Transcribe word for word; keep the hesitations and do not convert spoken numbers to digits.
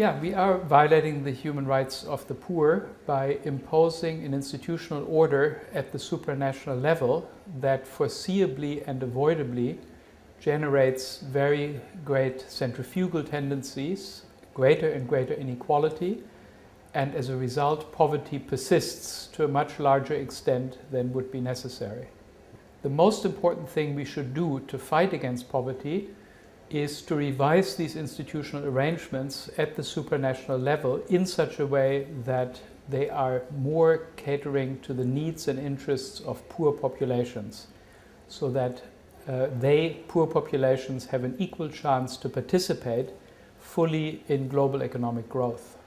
Yeah, we are violating the human rights of the poor by imposing an institutional order at the supranational level that foreseeably and avoidably generates very great centrifugal tendencies, greater and greater inequality, and as a result, poverty persists to a much larger extent than would be necessary. The most important thing we should do to fight against poverty is to revise these institutional arrangements at the supranational level in such a way that they are more catering to the needs and interests of poor populations, so that uh, they, poor populations, have an equal chance to participate fully in global economic growth.